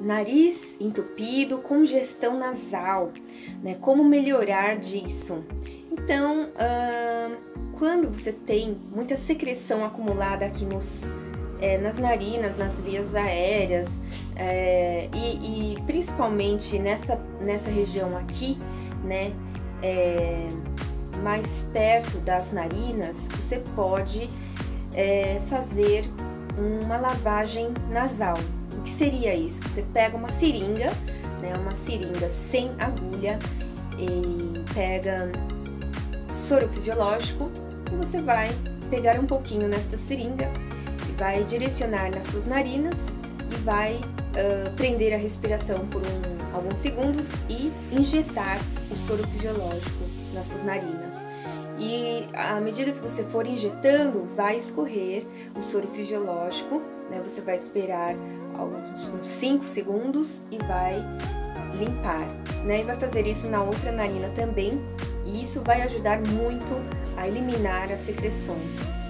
Nariz entupido, congestão nasal, né? Como melhorar disso? Então, quando você tem muita secreção acumulada aqui nas narinas, nas vias aéreas e principalmente nessa região aqui, né, mais perto das narinas, você pode fazer uma lavagem nasal. O que seria isso? Você pega uma seringa, né, uma seringa sem agulha, e pega soro fisiológico e você vai pegar um pouquinho nesta seringa e vai direcionar nas suas narinas e vai prender a respiração por alguns segundos e injetar o soro fisiológico nas suas narinas. E à medida que você for injetando, vai escorrer o soro fisiológico, né? Você vai esperar uns 5 segundos e vai limpar, né? E vai fazer isso na outra narina também, e isso vai ajudar muito a eliminar as secreções.